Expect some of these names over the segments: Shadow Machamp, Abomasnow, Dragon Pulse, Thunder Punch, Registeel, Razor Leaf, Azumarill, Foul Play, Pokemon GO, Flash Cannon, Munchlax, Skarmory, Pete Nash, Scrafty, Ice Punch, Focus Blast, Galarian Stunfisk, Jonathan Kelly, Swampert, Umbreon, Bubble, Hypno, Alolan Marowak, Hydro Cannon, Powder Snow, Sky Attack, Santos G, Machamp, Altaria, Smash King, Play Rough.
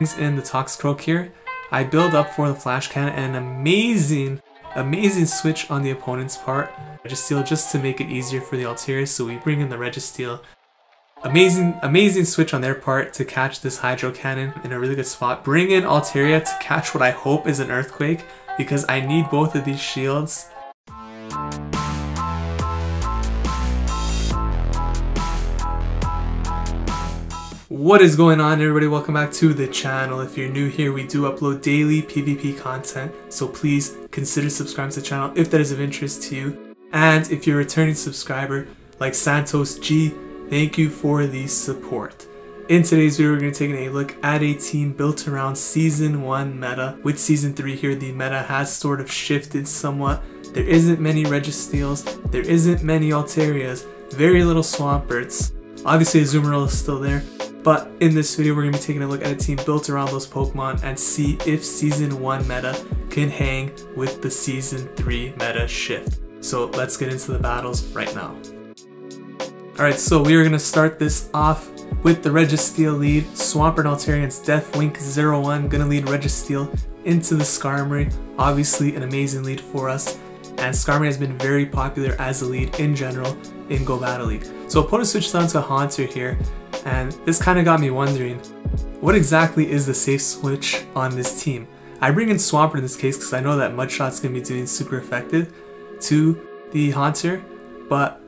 things in the Toxicroak here. I build up for the Flash Cannon and an amazing switch on the opponent's part. Registeel just to make it easier for the Altaria, so we bring in the Registeel. Amazing switch on their part to catch this Hydro Cannon in a really good spot. Bring in Altaria to catch what I hope is an Earthquake, because I need both of these shields. What is going on, everybody? Welcome back to the channel. If you're new here, we do upload daily PvP content, so please consider subscribing to the channel if that is of interest to you. And if you're a returning subscriber like Santos G, thank you for the support. In today's video, we're going to take a look at a team built around Season 1 meta. With Season 3 here, the meta has sort of shifted somewhat. There isn't many Registeels, there isn't many Altarias, very little Swamperts. Obviously Azumarill is still there, but in this video we're going to be taking a look at a team built around those Pokemon and see if Season 1 meta can hang with the Season 3 meta shift. So let's get into the battles right now. Alright, so we are going to start this off with the Registeel lead. Swampert and Altarian's Deathwing 01 going to lead Registeel into the Skarmory. Obviously an amazing lead for us, and Skarmory has been very popular as a lead in general in Go Battle League. So opponent switched on to Haunter here, and this kind of got me wondering, what exactly is the safe switch on this team? I bring in Swampert in this case because I know that Mudshot's going to be doing super effective to the Haunter, but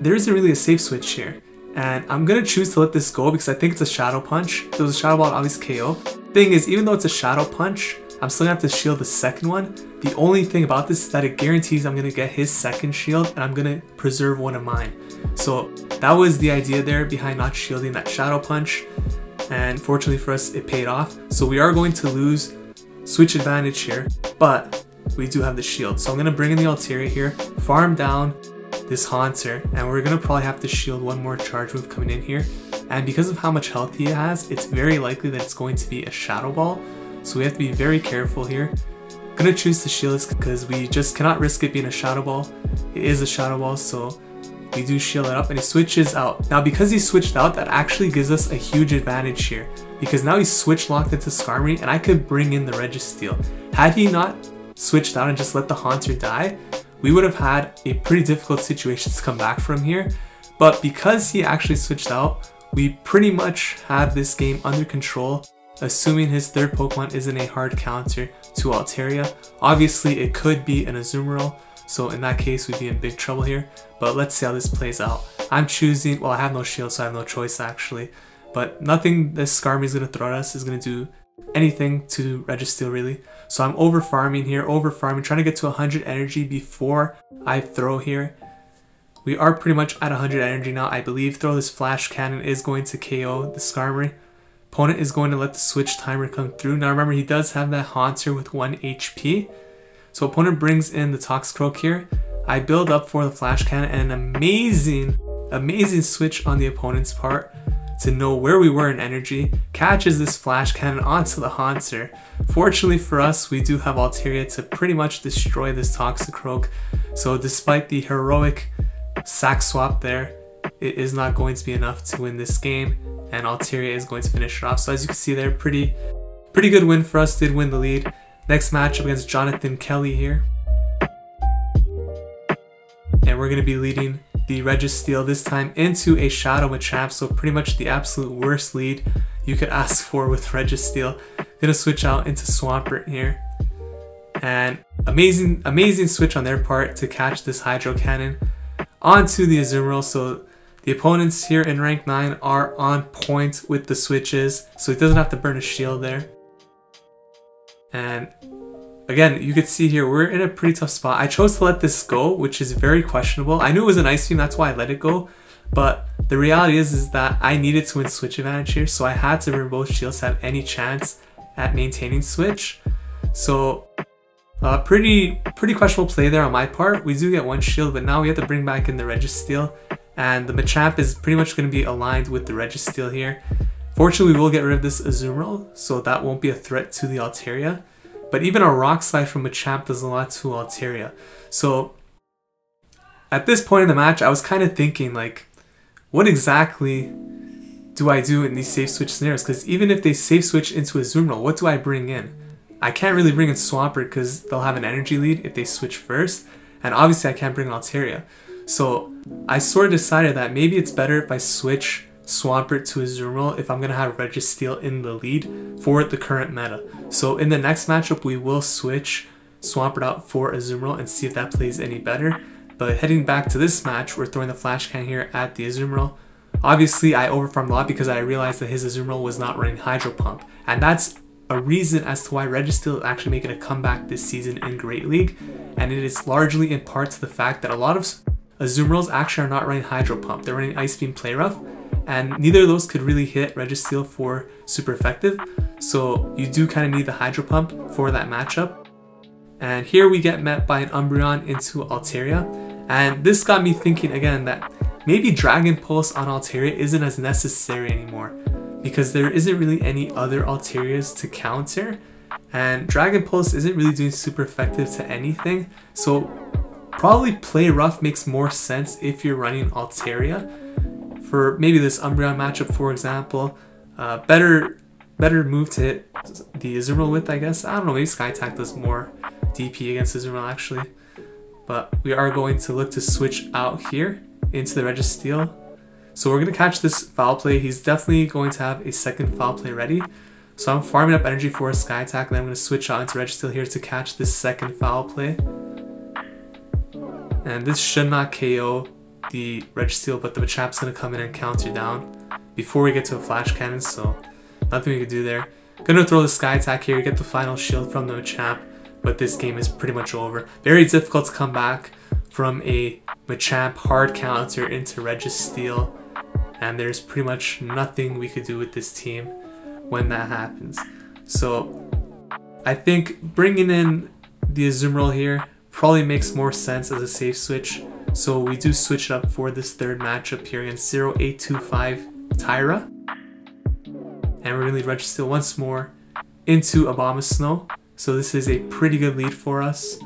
there isn't really a safe switch here. And I'm going to choose to let this go because I think it's a Shadow Punch. If it was a Shadow Ball, obviously KO. Thing is, even though it's a Shadow Punch, I'm still going to have to shield the second one. The only thing about this is that it guarantees I'm going to get his second shield and I'm going to preserve one of mine. So that was the idea there behind not shielding that Shadow Punch. And fortunately for us, it paid off. So we are going to lose switch advantage here, but we do have the shield. So I'm going to bring in the Altaria here, farm down this Haunter, and we're going to probably have to shield one more charge move coming in here. And because of how much health he has, it's very likely that it's going to be a Shadow Ball. So we have to be very careful here. I'm going to choose to shield this because we just cannot risk it being a Shadow Ball. It is a Shadow Ball, so we do shield it up and he switches out. Now because he switched out, that actually gives us a huge advantage here, because now he's switch locked into Skarmory and I could bring in the Registeel. Had he not switched out and just let the Haunter die, we would have had a pretty difficult situation to come back from here. But because he actually switched out, we pretty much have this game under control, assuming his third Pokemon isn't a hard counter to Altaria. Obviously it could be an Azumarill, so in that case we'd be in big trouble here, but let's see how this plays out. I'm choosing, well, I have no shield, so I have no choice actually, but nothing this Skarmory is going to throw at us is going to do anything to Registeel really. So I'm over farming here, trying to get to 100 energy before I throw here. We are pretty much at 100 energy now. I believe throw this Flash Cannon is going to KO the Skarmory. Opponent is going to let the switch timer come through. Now remember, he does have that Haunter with 1 HP. So opponent brings in the Toxicroak here. I build up for the Flash Cannon and an amazing switch on the opponent's part to know where we were in energy. Catches this Flash Cannon onto the Haunter. Fortunately for us, we do have Altaria to pretty much destroy this Toxicroak. So despite the heroic sack swap there, it is not going to be enough to win this game, and Altaria is going to finish it off. So as you can see there, pretty good win for us, did win the lead. Next matchup against Jonathan Kelly here. And we're going to be leading the Registeel this time into a Shadow Machamp, so pretty much the absolute worst lead you could ask for with Registeel. Going to switch out into Swampert here. And amazing switch on their part to catch this Hydro Cannon onto the Azumarill. So the opponents here in rank 9 are on point with the switches, so he doesn't have to burn a shield there. And again, you can see here, we're in a pretty tough spot. I chose to let this go, which is very questionable. I knew it was an Ice Beam, that's why I let it go. But the reality is that I needed to win switch advantage here, so I had to burn both shields to have any chance at maintaining switch. So pretty questionable play there on my part. We do get one shield, but now we have to bring back in the Registeel. And the Machamp is pretty much going to be aligned with the Registeel here. Fortunately, we will get rid of this Azumarill, so that won't be a threat to the Altaria. But even a Rock Slide from Machamp does a lot to Altaria. So at this point in the match, I was kind of thinking, like, what exactly do I do in these safe switch scenarios? Because even if they safe switch into Azumarill, what do I bring in? I can't really bring in Swampert because they'll have an energy lead if they switch first. And obviously I can't bring in Altaria. So I sort of decided that maybe it's better if I switch Swampert to Azumarill if I'm going to have Registeel in the lead for the current meta. So in the next matchup, we will switch Swampert out for Azumarill and see if that plays any better. But heading back to this match, we're throwing the Flash Cannon here at the Azumarill. Obviously, I overfarmed a lot because I realized that his Azumarill was not running Hydro Pump. And that's a reason as to why Registeel is actually making a comeback this season in Great League. And it is largely in part to the fact that a lot of Azumarills actually are not running Hydro Pump. They're running Ice Beam, Play Rough. And neither of those could really hit Registeel for super effective. So you do kind of need the Hydro Pump for that matchup. And here we get met by an Umbreon into Altaria. And this got me thinking again that maybe Dragon Pulse on Altaria isn't as necessary anymore, because there isn't really any other Altarias to counter. And Dragon Pulse isn't really doing super effective to anything. So probably Play Rough makes more sense if you're running Altaria. For maybe this Umbreon matchup, for example, better move to hit the Azumarill with, I guess. I don't know, maybe Sky Attack does more DP against Azumarill actually. But we are going to look to switch out here into the Registeel. So we're going to catch this Foul Play. He's definitely going to have a second Foul Play ready. So I'm farming up energy for a Sky Attack, and I'm going to switch out into Registeel here to catch this second Foul Play. And this should not KO the Registeel, but the Machamp's going to come in and counter down before we get to a Flash Cannon, so nothing we can do there. Going to throw the Sky Attack here, get the final shield from the Machamp, but this game is pretty much over. Very difficult to come back from a Machamp hard counter into Registeel, and there's pretty much nothing we could do with this team when that happens. So I think bringing in the Azumarill here probably makes more sense as a safe switch. So we do switch it up for this third matchup here against 0825 Tyra. And we're going to lead Registeel once more into Abomasnow. So this is a pretty good lead for us.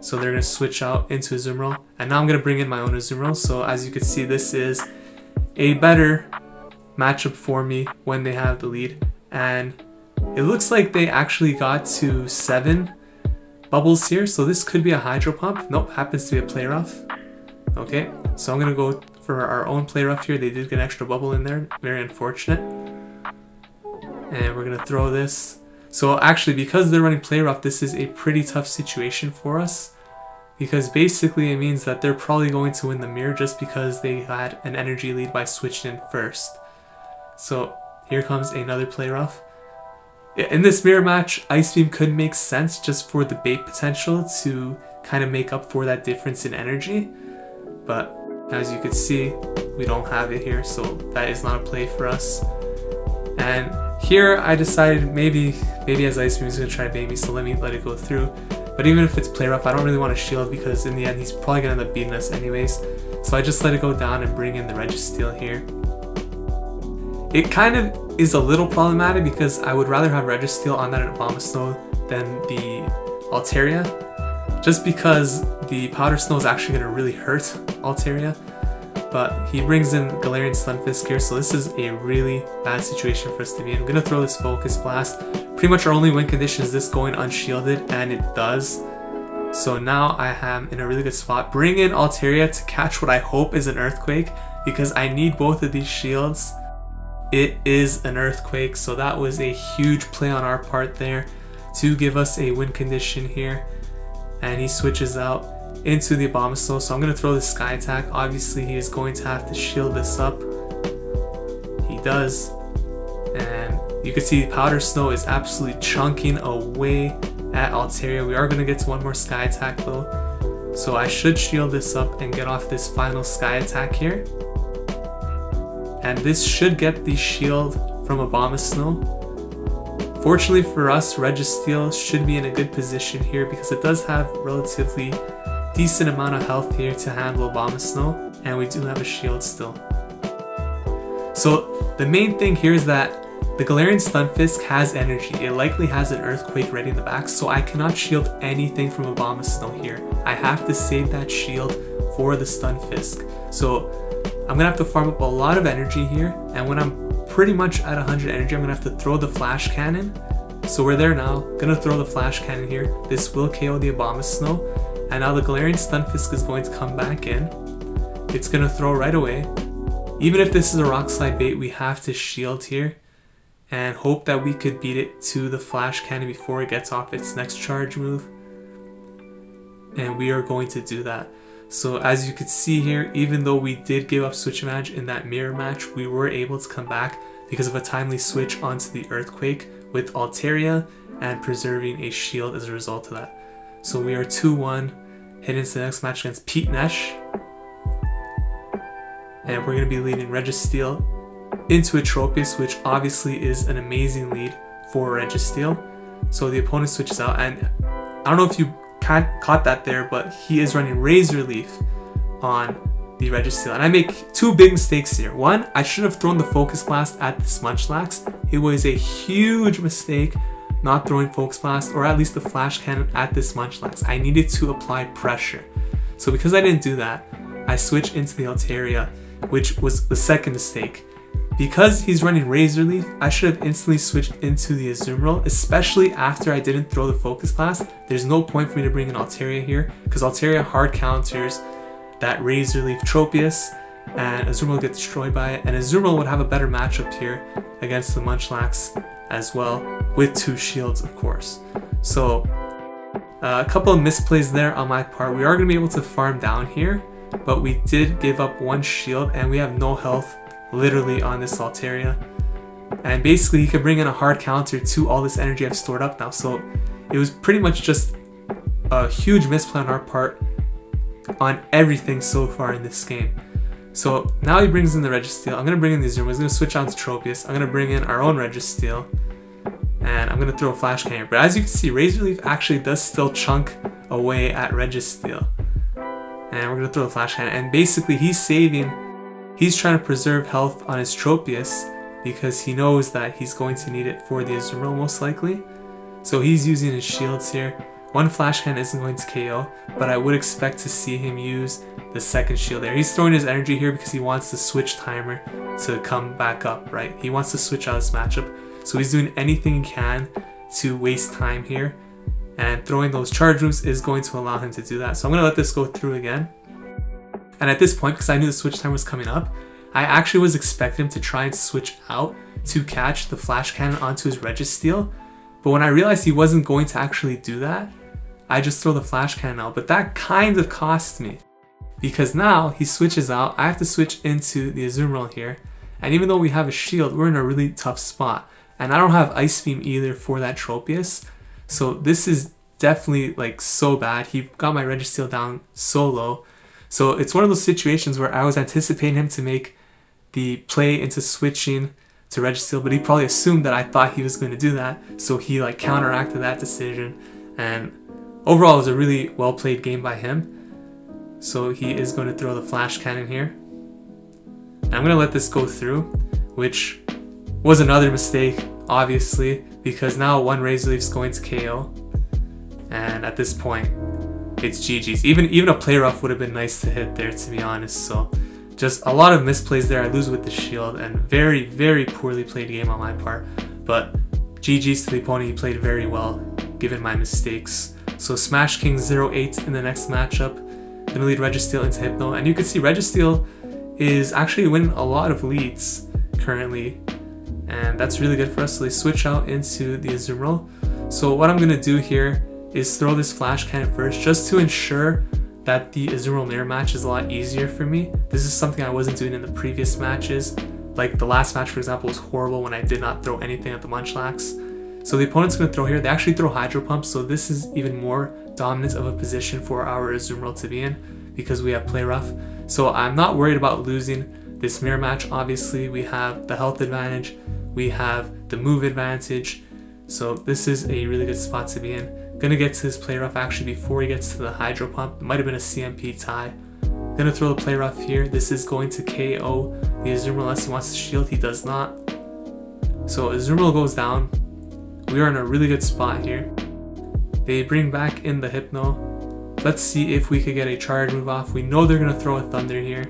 So they're going to switch out into Azumarill. And now I'm going to bring in my own Azumarill. So as you can see, this is a better matchup for me when they have the lead. And it looks like they actually got to 7 bubbles here. So this could be a Hydro Pump. Nope, happens to be a Play Rough. Okay, so I'm going to go for our own Play Rough here. They did get an extra bubble in there. Very unfortunate. And we're going to throw this. So actually, because they're running Play Rough, this is a pretty tough situation for us. Because basically it means that they're probably going to win the mirror just because they had an energy lead by switching in first. So here comes another Play Rough. In this mirror match, Ice Beam could make sense just for the bait potential to kind of make up for that difference in energy. But as you can see, we don't have it here, so that is not a play for us. And here I decided maybe as Ice Beam is going to try to bait me, so let it go through. But even if it's Play Rough, I don't really want to shield because in the end he's probably going to end up beating us anyways. So I just let it go down and bring in the Registeel here. It kind of is a little problematic because I would rather have Registeel on that Abomasnow than the Altaria, just because the Powder Snow is actually going to really hurt Altaria. But he brings in Galarian Stunfisk here, so this is a really bad situation for us to be in. I'm going to throw this Focus Blast. Pretty much our only win condition is this going unshielded, and it does. So now I am in a really good spot. Bring in Altaria to catch what I hope is an Earthquake, because I need both of these shields. It is an Earthquake, so that was a huge play on our part there to give us a win condition here. And he switches out into the Abomasnow, so I'm going to throw the Sky Attack. Obviously he is going to have to shield this up. He does. And you can see Powder Snow is absolutely chunking away at Altaria. We are going to get to one more Sky Attack though, so I should shield this up and get off this final Sky Attack here. And this should get the shield from Abomasnow. Fortunately for us, Registeel should be in a good position here because it does have relatively decent amount of health here to handle Abomasnow, and we do have a shield still. So the main thing here is that the Galarian Stunfisk has energy. It likely has an Earthquake ready in the back, so I cannot shield anything from Abomasnow here. I have to save that shield for the Stunfisk. So I'm going to have to farm up a lot of energy here, and when I'm pretty much at 100 energy. I'm gonna have to throw the Flash Cannon. So we're there now. Gonna throw the Flash Cannon here. This will KO the Abomasnow. And now the Galarian Stunfisk is going to come back in. It's gonna throw right away. Even if this is a Rock Slide bait, we have to shield here and hope that we could beat it to the Flash Cannon before it gets off its next charge move. And we are going to do that. So as you can see here, even though we did give up switch match in that mirror match, we were able to come back because of a timely switch onto the Earthquake with Altaria and preserving a shield as a result of that. So we are 2-1, heading into the next match against Pete Nash. And we're going to be leading Registeel into a Tropius, which obviously is an amazing lead for Registeel. So the opponent switches out, and I don't know if you caught that there, but he is running Razor Leaf on the Registeel. And I make two big mistakes here. One, I should have thrown the Focus Blast at this Munchlax. It was a huge mistake not throwing Focus Blast, or at least the Flash Cannon, at this Munchlax. I needed to apply pressure. So because I didn't do that, I switch into the Altaria, which was the second mistake. Because he's running Razor Leaf, I should have instantly switched into the Azumarill, especially after I didn't throw the Focus Blast. There's no point for me to bring an Altaria here, because Altaria hard counters that Razor Leaf Tropius, and Azumarill gets destroyed by it, and Azumarill would have a better matchup here against the Munchlax as well, with two shields, of course. So, a couple of misplays there on my part. We are going to be able to farm down here, but we did give up one shield, and we have no health literally on this Altaria, and basically he could bring in a hard counter to all this energy I've stored up now. So it was pretty much just a huge misplay on our part on everything so far in this game. So now he brings in the Registeel. I'm going to bring in the Azumarill. He's going to switch on to Tropius. I'm going to bring in our own Registeel, and I'm going to throw a Flash Cannon. But as you can see, Razor Leaf actually does still chunk away at Registeel, and we're going to throw a Flash Cannon, and basically he's saving. He's trying to preserve health on his Tropius because he knows that he's going to need it for the Azumarill most likely. So he's using his shields here. One Flash Cannon isn't going to KO, but I would expect to see him use the second shield there. He's throwing his energy here because he wants the switch timer to come back up, right? He wants to switch out his matchup. So he's doing anything he can to waste time here. And throwing those charge moves is going to allow him to do that. So I'm going to let this go through again. And at this point, because I knew the switch time was coming up, I actually was expecting him to try and switch out to catch the Flash Cannon onto his Registeel. But when I realized he wasn't going to actually do that, I just throw the Flash Cannon out. But that kind of cost me, because now he switches out. I have to switch into the Azumarill here. And even though we have a shield, we're in a really tough spot. And I don't have Ice Beam either for that Tropius. So this is definitely like so bad. He got my Registeel down so low. So it's one of those situations where I was anticipating him to make the play into switching to Registeel, but he probably assumed that I thought he was going to do that, so he like counteracted that decision. And overall, it was a really well played game by him. So he is going to throw the Flash Cannon here, and I'm going to let this go through, which was another mistake, obviously, because now one Razor Leaf's going to KO, and at this point, it's GG's. Even a Play Rough would have been nice to hit there, to be honest. So just a lot of misplays there. I lose with the shield, and very, very poorly played game on my part. But GG's to the opponent. He played very well given my mistakes. So Smash King 08 in the next matchup. Gonna lead Registeel into Hypno. And you can see Registeel is actually winning a lot of leads currently, and that's really good for us. So they switch out into the Azumarill. So what I'm gonna do here is throw this Flash Cannon first, just to ensure that the Azumarill mirror match is a lot easier for me. This is something I wasn't doing in the previous matches. Like the last match, for example, was horrible when I did not throw anything at the Munchlax. So the opponent's going to throw here. They actually throw Hydro Pump, so this is even more dominance of a position for our Azumarill to be in, because we have Play Rough. So I'm not worried about losing this mirror match. Obviously, we have the health advantage, we have the move advantage, so this is a really good spot to be in. Gonna get to this Play Rough actually before he gets to the Hydro Pump. It might have been a CMP tie. Gonna throw the Play Rough here. This is going to KO the Azumarill unless he wants to shield. He does not. So Azumarill goes down. We are in a really good spot here. They bring back in the Hypno. Let's see if we could get a charge move off. We know they're gonna throw a Thunder here.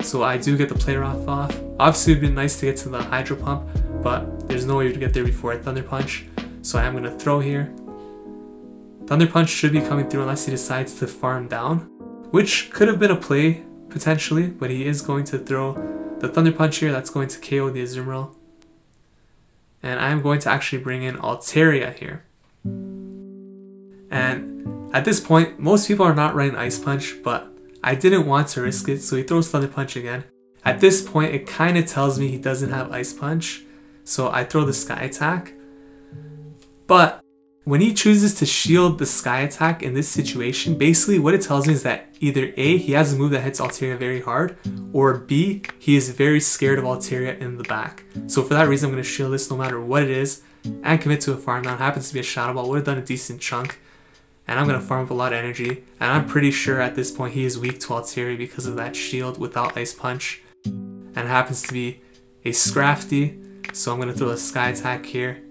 so I do get the Play Rough off. Obviously, it would be nice to get to the Hydro Pump, but there's no way to get there before a Thunder Punch, so I am going to throw here. Thunder Punch should be coming through unless he decides to farm down, which could have been a play, potentially, but he is going to throw the Thunder Punch here. That's going to KO the Azumarill. And I'm going to actually bring in Altaria here. And at this point, most people are not running Ice Punch, but I didn't want to risk it, so he throws Thunder Punch again. At this point, it kind of tells me he doesn't have Ice Punch, so I throw the Sky Attack. But when he chooses to shield the Sky Attack in this situation, basically what it tells me is that either A, he has a move that hits Altaria very hard, or B, he is very scared of Altaria in the back. So for that reason, I'm going to shield this no matter what it is, and commit to a farm down. Happens to be a Shadow Ball, would have done a decent chunk. And I'm going to farm up a lot of energy, and I'm pretty sure at this point he is weak to Altaria because of that shield without Ice Punch. And it happens to be a Scrafty, so I'm going to throw a Sky Attack here.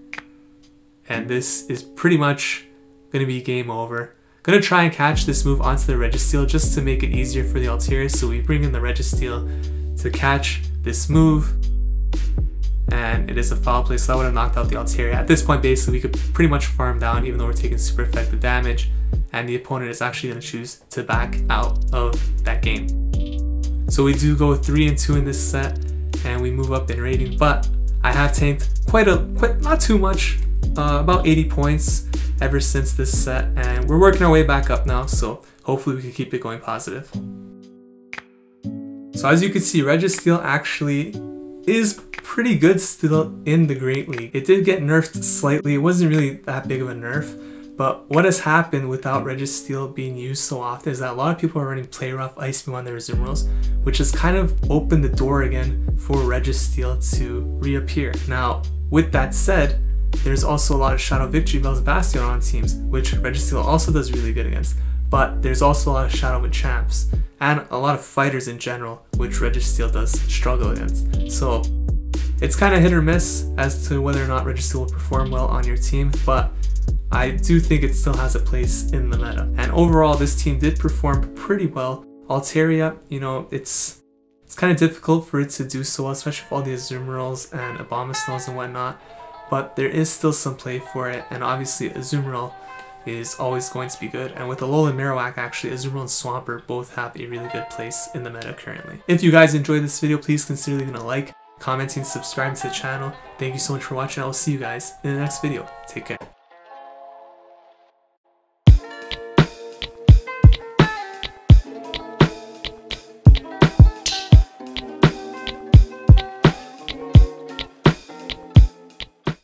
And this is pretty much going to be game over. Going to try and catch this move onto the Registeel just to make it easier for the Altaria. So we bring in the Registeel to catch this move. And it is a foul play, so that would have knocked out the Altaria. At this point, basically, we could pretty much farm down even though we're taking super effective damage. And the opponent is actually going to choose to back out of that game. So we do go 3-2 in this set. And we move up in rating. But I have tanked quite not too much. About 80 points ever since this set, and we're working our way back up now, so hopefully we can keep it going positive. So as you can see, Registeel actually is pretty good still in the Great League. It did get nerfed slightly, it wasn't really that big of a nerf, but what has happened without Registeel being used so often is that a lot of people are running Play Rough, Ice Beam on their Azumarills, which has kind of opened the door again for Registeel to reappear. Now, with that said, there's also a lot of Shadow Victory Bell's Bastion on teams, which Registeel also does really good against, but there's also a lot of Shadow Machamps, and a lot of fighters in general, which Registeel does struggle against. So it's kind of hit or miss as to whether or not Registeel will perform well on your team, but I do think it still has a place in the meta. And overall, this team did perform pretty well. Altaria, you know, it's kind of difficult for it to do so well, especially with all the Azumarills and Abomasnows and whatnot. But there is still some play for it, and obviously Azumarill is always going to be good, and with Alolan Marowak, actually, Azumarill and Swampert both have a really good place in the meta currently. If you guys enjoyed this video, please consider leaving a like, commenting, subscribing to the channel. Thank you so much for watching, I will see you guys in the next video. Take care.